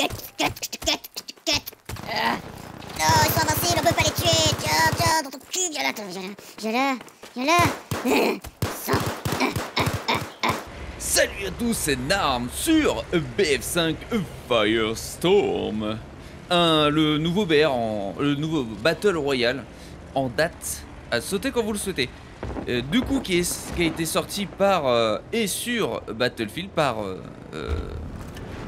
Non, ils sont invincibles, on peut pas les tuer. Tiens, tiens, dans ton cul, viens là, viens là, viens là. Salut à tous, c'est Narm sur BF5 Firestorm. Le nouveau Battle Royale en date, à sauter quand vous le souhaitez. Du coup, qui a été sorti par et sur Battlefield, par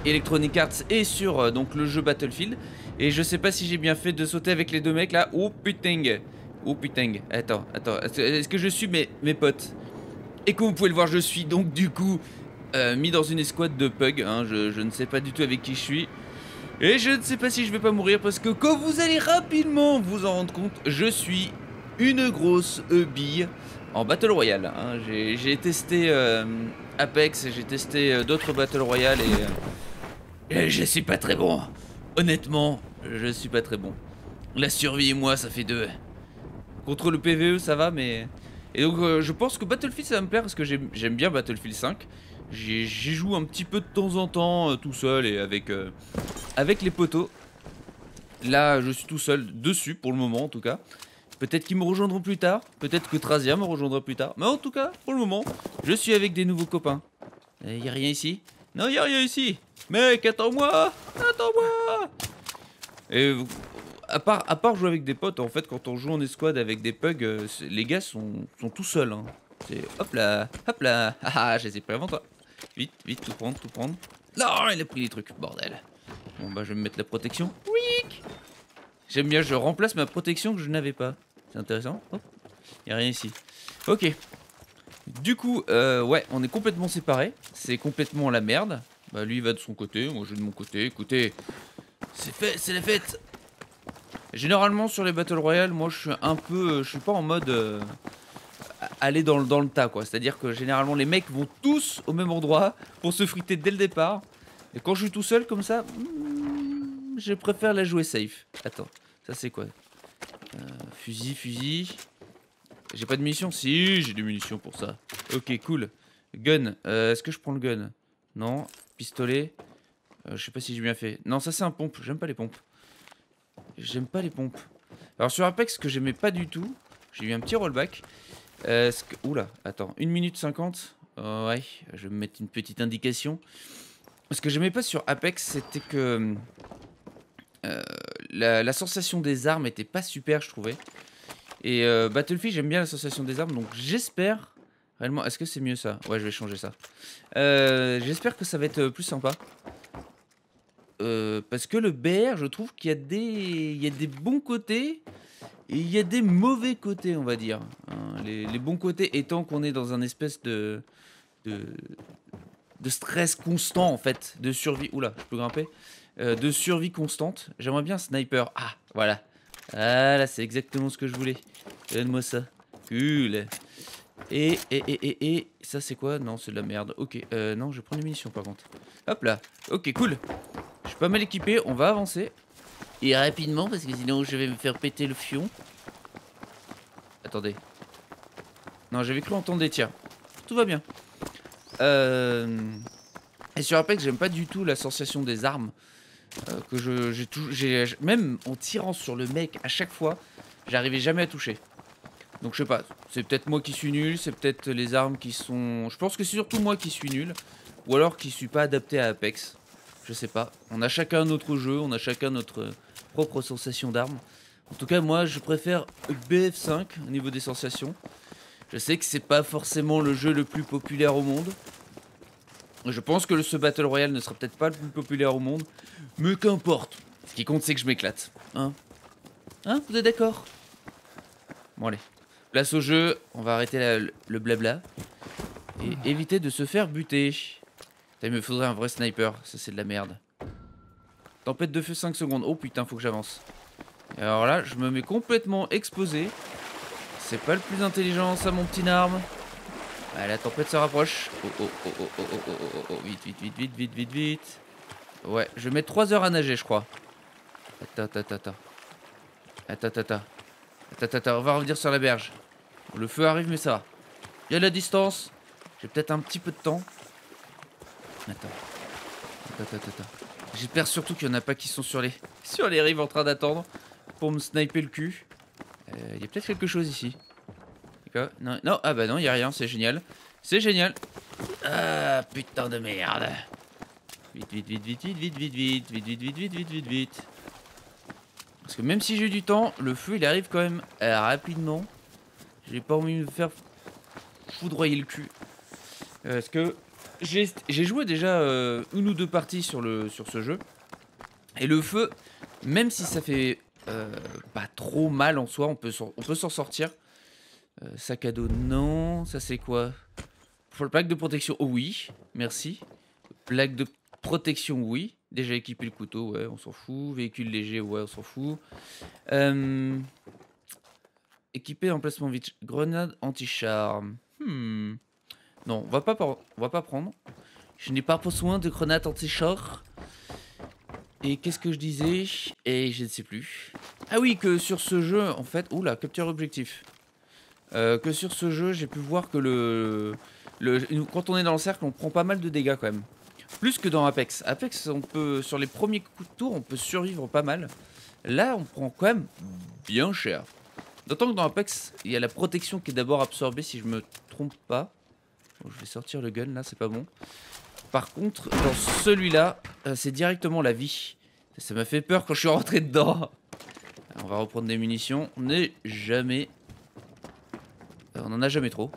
Electronic Arts et sur donc le jeu Battlefield. Et je sais pas si j'ai bien fait de sauter avec les deux mecs là. Oh putain, oh putain. Attends, attends, est-ce que je suis mes potes? Et comme vous pouvez le voir, je suis donc du coup mis dans une escouade de pugs, hein. Je ne sais pas du tout avec qui je suis. Et je ne sais pas si je vais pas mourir parce que quand vous allez rapidement vous en rendre compte, je suis une grosse bille en Battle Royale, hein. J'ai testé Apex, j'ai testé d'autres Battle Royale et je suis pas très bon. Honnêtement, je suis pas très bon. La survie et moi, ça fait deux. Contre le PvE, ça va, mais... Et donc, je pense que Battlefield, ça va me plaire parce que j'aime bien Battlefield 5. J'y joue un petit peu de temps en temps, tout seul et avec les potos. Là, je suis tout seul dessus, pour le moment, en tout cas. Peut-être qu'ils me rejoindront plus tard. Peut-être que Trazia me rejoindra plus tard. Mais en tout cas, pour le moment, je suis avec des nouveaux copains. Y a rien ici? Non, y a rien ici. Mec, attends-moi! Attends-moi! Et à part jouer avec des potes, en fait, quand on joue en escouade avec des pugs, les gars sont tout seuls, hein. C'est hop là, ah, je les ai pris avant toi. Vite, vite, tout prendre, tout prendre. Non, il a pris les trucs, bordel. Bon, bah, je vais me mettre la protection. Oui! J'aime bien, je remplace ma protection que je n'avais pas. C'est intéressant. Hop, y a rien ici. Ok. Du coup, ouais, on est complètement séparés. C'est complètement la merde. Bah lui il va de son côté, moi je vais de mon côté, écoutez, c'est fait, c'est la fête. Généralement sur les Battle Royale, moi je suis un peu, je suis pas en mode aller dans le tas quoi, c'est-à-dire que généralement les mecs vont tous au même endroit pour se friter dès le départ, et quand je suis tout seul comme ça, je préfère la jouer safe. Attends, ça c'est quoi? Fusil, j'ai pas de munitions? Si, j'ai des munitions pour ça. Ok, cool. Gun, est-ce que je prends le gun? Non. Pistolet, je sais pas si j'ai bien fait. Non, ça c'est un pompe, j'aime pas les pompes. J'aime pas les pompes. Alors sur Apex, ce que j'aimais pas du tout, j'ai eu un petit rollback. Oula, attends, 1 minute 50. Ouais, je vais me mettre une petite indication. Ce que j'aimais pas sur Apex, c'était que la sensation des armes était pas super, je trouvais. Et Battlefield, j'aime bien la sensation des armes, donc j'espère... Réellement, est-ce que c'est mieux ça? Ouais, je vais changer ça. J'espère que ça va être plus sympa. Parce que le BR, je trouve qu'il y a des bons côtés et il y a des mauvais côtés, on va dire. Hein, les bons côtés étant qu'on est dans un espèce de stress constant, en fait, de survie. Oula, je peux grimper. De survie constante. J'aimerais bien un sniper. Ah, voilà. Ah, là, c'est exactement ce que je voulais. Donne-moi ça. Cool. Et ça c'est quoi? Non, c'est de la merde. Ok, non, je prends des munitions par contre. Hop là, ok, cool. Je suis pas mal équipé, on va avancer. Et rapidement, parce que sinon je vais me faire péter le fion. Attendez. Non, j'avais cru entendre des tirs. Tout va bien. Et sur Apex, j'aime pas du tout la sensation des armes. Même en tirant sur le mec à chaque fois, j'arrivais jamais à toucher. Donc je sais pas, c'est peut-être moi qui suis nul, c'est peut-être les armes qui sont... Je pense que c'est surtout moi qui suis nul, ou alors qui suis pas adapté à Apex, je sais pas. On a chacun notre jeu, on a chacun notre propre sensation d'armes. En tout cas moi je préfère BF5 au niveau des sensations. Je sais que c'est pas forcément le jeu le plus populaire au monde. Je pense que ce Battle Royale ne sera peut-être pas le plus populaire au monde, mais qu'importe. Ce qui compte c'est que je m'éclate, hein. Hein, vous êtes d'accord? Bon allez. Place au jeu, on va arrêter le blabla et éviter de se faire buter. Putain, il me faudrait un vrai sniper, ça c'est de la merde. Tempête de feu 5 secondes, oh putain faut que j'avance. Alors là je me mets complètement exposé. C'est pas le plus intelligent ça mon petit arme. Ah, la tempête se rapproche. Oh, vite. Ouais, je vais mettre 3 heures à nager je crois. Attends, on va revenir sur la berge. Le feu arrive, mais ça va. Il y a de la distance. J'ai peut-être un petit peu de temps. Attends. J'espère surtout qu'il n'y en a pas qui sont sur les rives en train d'attendre pour me sniper le cul. Il y a peut-être quelque chose ici. Non, non, ah bah non, il n'y a rien, c'est génial. C'est génial. Ah putain de merde. Vite, vite, vite, vite, vite, vite, vite, vite, vite, vite, vite, vite, vite, vite. Parce que même si j'ai du temps, le feu il arrive quand même rapidement. J'ai pas envie de me faire foudroyer le cul. Parce que j'ai joué déjà une ou deux parties sur ce jeu. Et le feu, même si ça fait pas trop mal en soi, on peut s'en sortir. Sac à dos, non. Ça c'est quoi? Pour le plaque de protection, oh oui, merci. Plaque de protection, oui. Déjà équipé le couteau, ouais, on s'en fout. Véhicule léger, ouais, on s'en fout. Équipé emplacement vite. Grenade anti-char. Non, on va pas prendre. Je n'ai pas besoin de grenade anti-char. Et qu'est-ce que je disais? Et je ne sais plus. Ah oui, que sur ce jeu, en fait... Oula, capture objectif. Que sur ce jeu, j'ai pu voir que quand on est dans le cercle, on prend pas mal de dégâts quand même. Plus que dans Apex. Apex, on peut, sur les premiers coups de tour, on peut survivre pas mal. Là, on prend quand même bien cher. D'autant que dans Apex, il y a la protection qui est d'abord absorbée, si je me trompe pas. Bon, je vais sortir le gun, là, c'est pas bon. Par contre, dans celui-là, c'est directement la vie. Ça m'a fait peur quand je suis rentré dedans. Alors, on va reprendre des munitions. On n'en a jamais trop.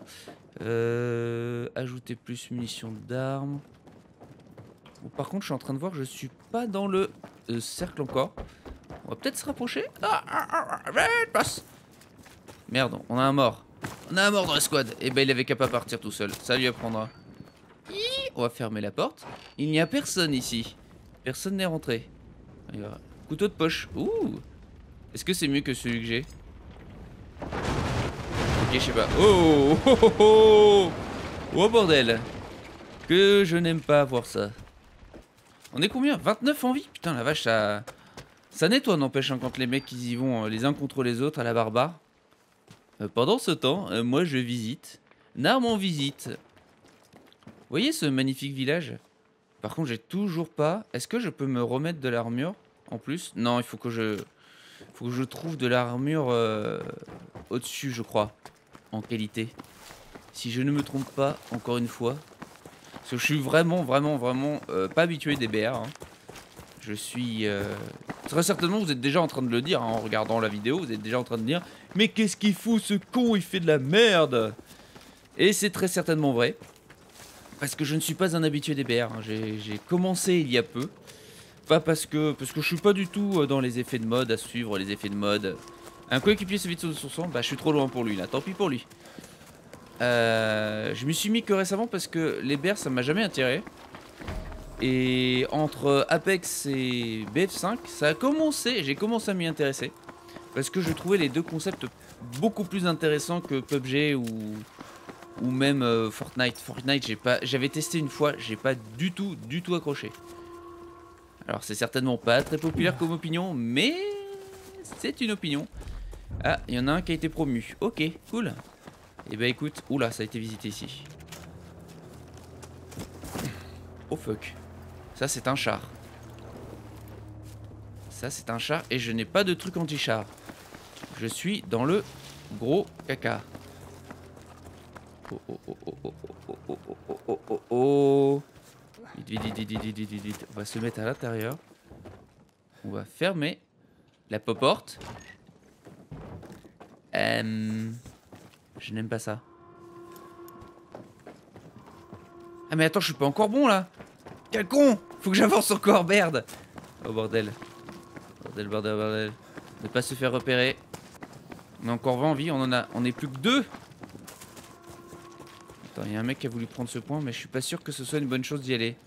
Ajouter plus munitions d'armes. Bon, par contre, je suis en train de voir que je suis pas dans le cercle encore. On va peut-être se rapprocher. Merde, on a un mort. On a un mort dans la squad. Et ben, il avait qu'à pas partir tout seul. Ça lui apprendra. On va fermer la porte. Il n'y a personne ici. Personne n'est rentré. Couteau de poche. Ouh. Est-ce que c'est mieux que celui que j'ai? Je sais pas. Oh, oh, oh, oh, oh bordel. Que je n'aime pas voir ça. On est combien? 29 en vie. Putain la vache, ça nettoie n'empêche hein, quand les mecs ils y vont les uns contre les autres à la barbare. Pendant ce temps, moi je visite. Narme en visite. Vous voyez ce magnifique village? Par contre j'ai toujours pas... Est-ce que je peux me remettre de l'armure en plus? Non, il faut que je trouve de l'armure au-dessus je crois. En qualité, si je ne me trompe pas, encore une fois, parce que je suis vraiment pas habitué des BR. Hein. Je suis très certainement, vous êtes déjà en train de le dire hein, en regardant la vidéo, vous êtes déjà en train de dire mais qu'est-ce qu'il fout ce con, il fait de la merde. Et c'est très certainement vrai parce que je ne suis pas un habitué des BR. Hein. J'ai commencé il y a peu, pas parce que je suis pas du tout dans les effets de mode à suivre les effets de mode. Un coéquipier se vide sur son, bah je suis trop loin pour lui là, tant pis pour lui. Je me suis mis que récemment parce que les BR ça m'a jamais attiré. Et entre Apex et BF5, ça a commencé, j'ai commencé à m'y intéresser. Parce que je trouvais les deux concepts beaucoup plus intéressants que PUBG ou même Fortnite. Fortnite, j'avais testé une fois, j'ai pas du tout accroché. Alors c'est certainement pas très populaire comme opinion, mais c'est une opinion. Ah, il y en a un qui a été promu. Ok, cool. Et bah écoute, oula, ça a été visité ici. Oh fuck. Ça c'est un char. Ça c'est un char et je n'ai pas de truc anti-char. Je suis dans le gros caca. Oh oh oh oh oh oh oh oh oh oh oh. Vite, vite, vite, vite, vite, vite. On va se mettre à l'intérieur. On va fermer la porte. Je n'aime pas ça. Ah mais attends, je suis pas encore bon là. Quel con. Faut que j'avance encore, merde. Oh bordel. Bordel, bordel, bordel. Ne pas se faire repérer. On a encore 20 vies, on est plus que 2. Attends, il y a un mec qui a voulu prendre ce point, mais je suis pas sûr que ce soit une bonne chose d'y aller.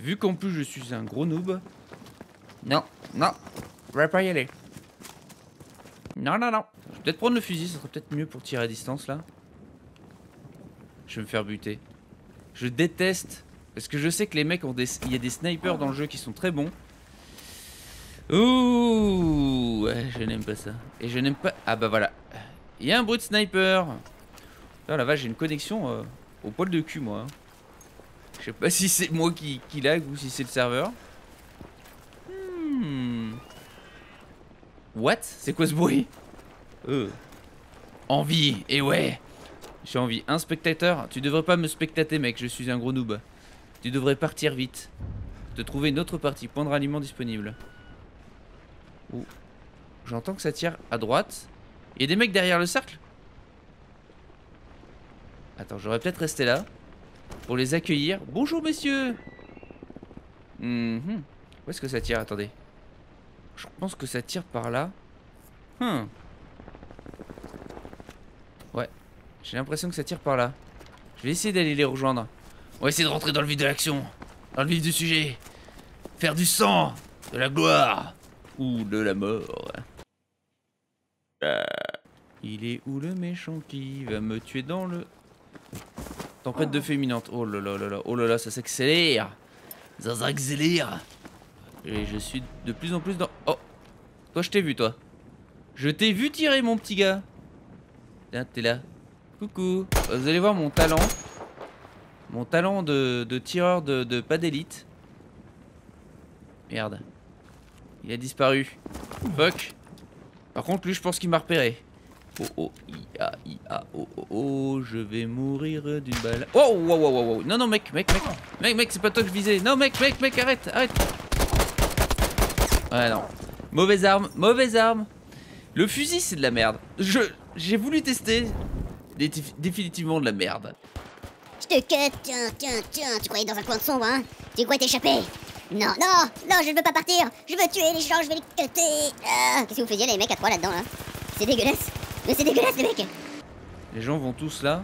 Vu qu'en plus je suis un gros noob. Non, non, je vais pas y aller. Non, non, non. Je vais peut-être prendre le fusil, ça serait peut-être mieux pour tirer à distance là. Je vais me faire buter. Je déteste. Parce que je sais que les mecs ont des... Il y a des snipers dans le jeu qui sont très bons. Ouh ouais, je n'aime pas ça. Et je n'aime pas... Ah bah voilà. Il y a un bruit de sniper. Putain la vache, j'ai une connexion au poil de cul moi. Je sais pas si c'est moi qui lag ou si c'est le serveur. What? C'est quoi ce bruit? Envie, et ouais. J'ai envie. Un spectateur? Tu devrais pas me spectater, mec, je suis un gros noob. Tu devrais partir vite. De trouver une autre partie. Point de ralliement disponible. Ouh. J'entends que ça tire à droite. Il y a des mecs derrière le cercle? Attends, j'aurais peut-être resté là. Pour les accueillir. Bonjour, messieurs. Où est-ce que ça tire? Attendez. Je pense que ça tire par là. Ouais. J'ai l'impression que ça tire par là. Je vais essayer d'aller les rejoindre. On va essayer de rentrer dans le vif de l'action. Dans le vif du sujet. Faire du sang. De la gloire. Ou de la mort. Il est où le méchant qui va me tuer dans le... Tempête de fulminante. Oh là là là là. Oh là là, ça s'accélère. Ça s'accélère. Et je suis de plus en plus dans... Oh. Toi, je t'ai vu, toi. Je t'ai vu tirer, mon petit gars. Tiens, t'es là. Coucou. Vous allez voir mon talent. Mon talent de tireur de pas d'élite. Merde. Il a disparu. Fuck. Par contre, lui, je pense qu'il m'a repéré. Oh oh, ia, oh oh oh, je vais mourir d'une balle. Oh, wow, wow, wow, wow. Non, non, mec, c'est pas toi que je visais. Non, mec, arrête. Ouais, non. Mauvaise arme. Le fusil, c'est de la merde. J'ai voulu tester. Définitivement de la merde. Je te cut, tiens. Tu croyais dans un coin de sombre, hein? Tu crois t'échapper? Non, je ne veux pas partir. Je veux tuer les gens, je vais les cutter. Qu'est-ce que vous faisiez, les mecs à trois là-dedans, là? C'est dégueulasse. Mais c'est dégueulasse, les mecs. Les gens vont tous là.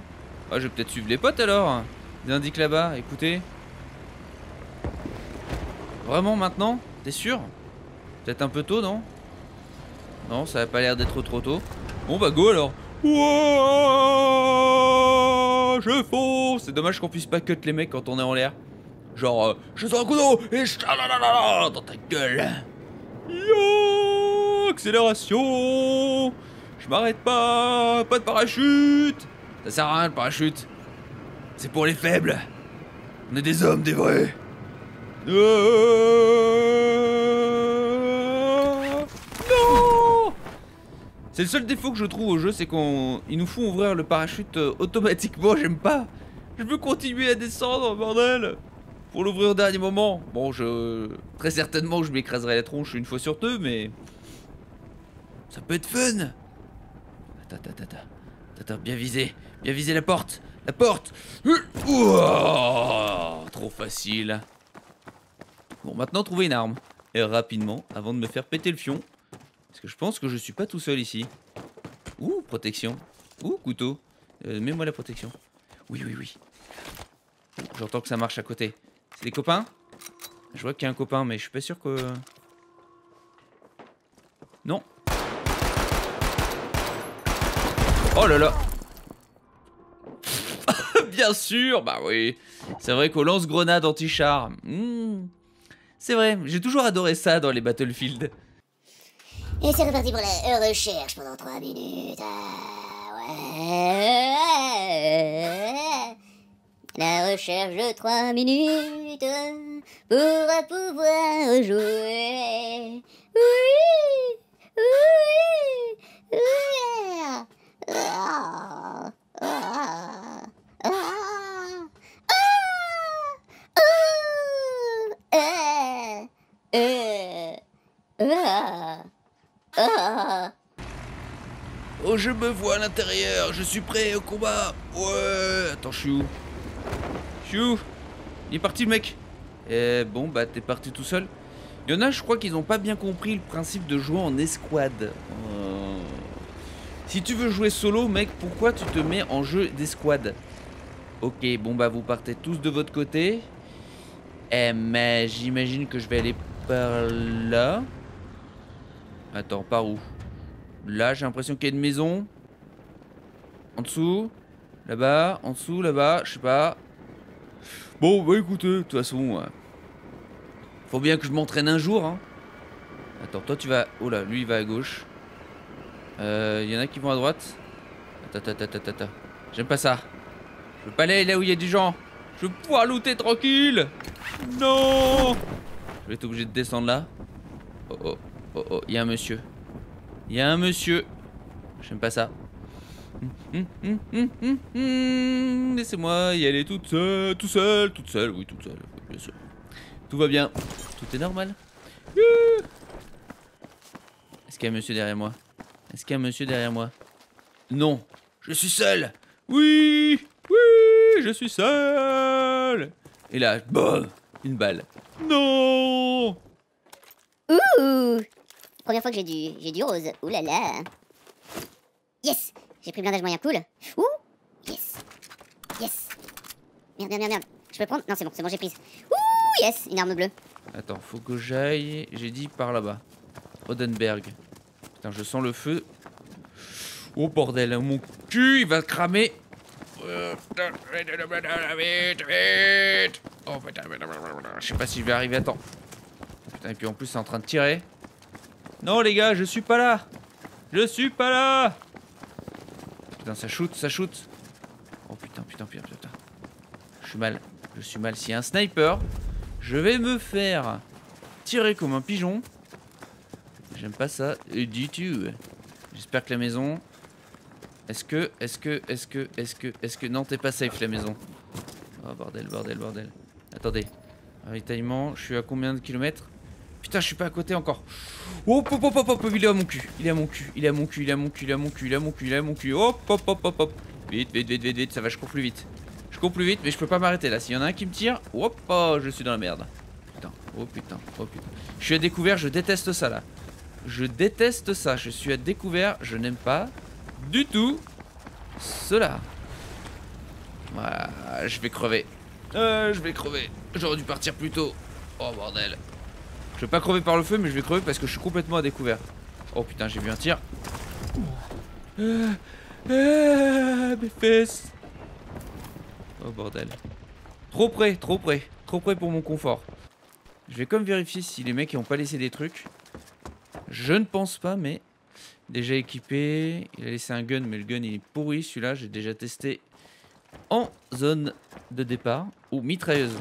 Ah, je vais peut-être suivre les potes alors. Ils indiquent là-bas, écoutez. Vraiment maintenant? T'es sûr? Peut-être un peu tôt, non? Non, ça a pas l'air d'être trop tôt. Bon bah go alors. Ouah, je fonce. C'est dommage qu'on puisse pas cut les mecs quand on est en l'air. Genre, je sors un coup d'eau et chalalala dans ta gueule. Yo, accélération. Je m'arrête pas, pas de parachute. Ça sert à rien le parachute. C'est pour les faibles. On est des hommes, des vrais. Non. C'est le seul défaut que je trouve au jeu, c'est qu'ils nous font ouvrir le parachute automatiquement, j'aime pas. Je veux continuer à descendre, bordel. Pour l'ouvrir au dernier moment. Bon, très certainement je m'écraserai la tronche une fois sur deux, mais... ça peut être fun. Tata, bien visé la porte. Ouah, trop facile. Bon, maintenant trouver une arme et rapidement avant de me faire péter le fion, parce que je pense que je suis pas tout seul ici. Ouh, protection. Ouh, couteau. Mets-moi la protection. Oui. J'entends que ça marche à côté. C'est des copains? Je vois qu'il y a un copain, mais je suis pas sûr que... non. Oh là là. Bien sûr, bah oui. C'est vrai qu'au lance-grenade anti-char. C'est vrai, j'ai toujours adoré ça dans les Battlefield. Et c'est reparti pour la recherche pendant 3 minutes. Ouais. La recherche de 3 minutes pour pouvoir jouer. Oui. Oh, je me vois à l'intérieur, je suis prêt au combat. Ouais, attends, je suis où? Il est parti, mec. Bon, bah, t'es parti tout seul. Il y en a, je crois qu'ils ont pas bien compris le principe de jouer en escouade. Si tu veux jouer solo, mec, pourquoi tu te mets en jeu d'escouade? Ok, bon bah vous partez tous de votre côté. Mais j'imagine que je vais aller par là. Attends, par où? Là, j'ai l'impression qu'il y a une maison. En dessous, là-bas, en dessous, là-bas, je sais pas. Bon, bah écoutez, de toute façon, faut bien que je m'entraîne un jour, hein. Attends, toi tu vas... oh là, lui il va à gauche. Y en a qui vont à droite. Attends. J'aime pas ça. Je veux pas aller là où il y a du gens. Je veux pouvoir looter tranquille. Non. Je vais être obligé de descendre là. Oh. Il y a un monsieur. Il y a un monsieur. J'aime pas ça. Laissez-moi y aller toute seule, oui, toute seule, bien sûr. Tout va bien, tout est normal. Est-ce qu'il y a un monsieur derrière moi? Est-ce qu'il y a un monsieur derrière moi? Non, je suis seul. Oui, je suis seul. Et là, boum, une balle. Non. Ouh, première fois que j'ai du rose. Ouh là là. Yes. J'ai pris blindage moyen cool. Ouh. Yes. Yes. Merde. Je peux prendre? Non, c'est bon, j'ai prise. Ouh, yes. Une arme bleue. Attends, faut que j'aille. J'ai dit par là-bas. Odenberg. Putain, je sens le feu. Oh bordel, mon cul, il va cramer. Vite. Oh putain, je sais pas si je vais arriver à temps. Putain, et puis en plus, c'est en train de tirer. Non, les gars, je suis pas là. Putain, ça shoot. Oh putain. Je suis mal. S'il y a un sniper, je vais me faire tirer comme un pigeon. J'aime pas ça du tout. J'espère que la maison... Est-ce que... Non, t'es pas safe, la maison. Oh, bordel. Attendez. Ravitaillement, je suis à combien de kilomètres? Putain, je suis pas à côté encore. Hop, il est à mon cul. Hop. Vite, ça va, je cours plus vite, mais je peux pas m'arrêter là. S'il y en a un qui me tire, hop, oh, je suis dans la merde. Putain. Je suis à découvert, je déteste ça là. Je suis à découvert, je n'aime pas du tout cela. Voilà, je vais crever. J'aurais dû partir plus tôt. Oh bordel. Je vais pas crever par le feu, mais je vais crever parce que je suis complètement à découvert. Oh putain, j'ai vu un tir. Mes fesses. Oh bordel. Trop près pour mon confort. Je vais comme vérifier si les mecs ils ont pas laissé des trucs. Je ne pense pas, mais... Déjà équipé. Il a laissé un gun, mais le gun il est pourri. Celui-là, j'ai déjà testé en zone de départ. Ou mitrailleuse.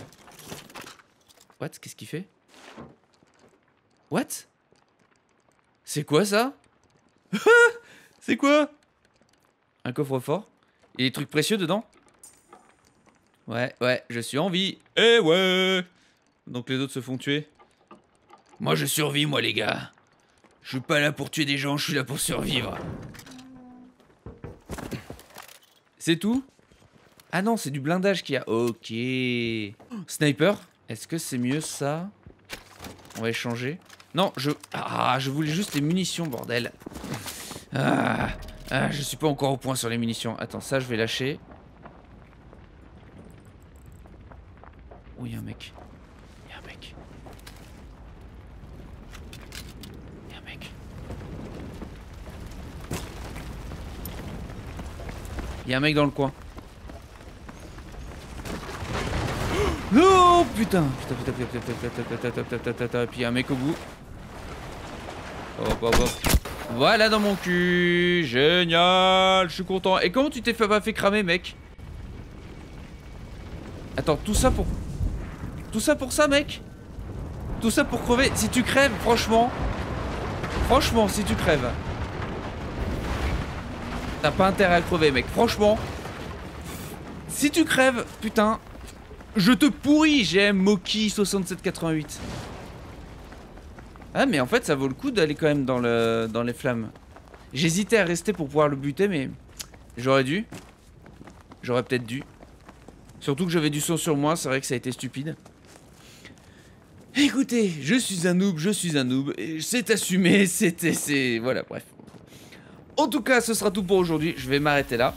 What? Qu'est-ce qu'il fait? What? C'est quoi ça? C'est quoi? Un coffre-fort. Il y a des trucs précieux dedans? Ouais, je suis en vie. Eh ouais. Donc les autres se font tuer. Moi je survis, moi les gars. Je suis pas là pour tuer des gens, je suis là pour survivre. C'est tout? Ah non, c'est du blindage qu'il y a. Ok. Sniper? Est-ce que c'est mieux ça? On va échanger. Non, je voulais juste les munitions, bordel. Je suis pas encore au point sur les munitions. Attends, ça, je vais lâcher. Oh, il y a un mec dans le coin. Oh putain. Et puis il y a un mec au bout. Hop. Voilà dans mon cul. Génial, je suis content. Et comment tu t'es pas fait cramer, mec? Attends, tout ça pour ça, mec? Tout ça pour crever? Si tu crèves, franchement, si tu crèves, t'as pas intérêt à crever, mec. Franchement, si tu crèves, putain, je te pourris. J'ai Moki 6788. Ah, mais en fait, ça vaut le coup d'aller quand même dans les flammes. J'hésitais à rester pour pouvoir le buter, mais j'aurais dû. J'aurais peut-être dû. Surtout que j'avais du sang sur moi, c'est vrai que ça a été stupide. Écoutez, je suis un noob. C'est assumé, voilà, bref. En tout cas, ce sera tout pour aujourd'hui. Je vais m'arrêter là.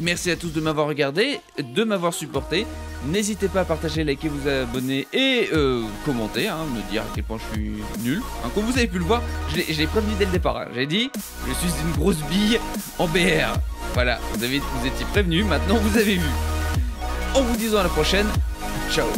Merci à tous de m'avoir regardé, de m'avoir supporté. N'hésitez pas à partager, liker, vous abonner et commenter, hein, me dire à quel point je suis nul. Hein, comme vous avez pu le voir, je l'ai prévenu dès le départ. Hein. J'ai dit, je suis une grosse bille en BR. Voilà, vous étiez prévenus, maintenant vous avez vu. En vous disant à la prochaine, ciao.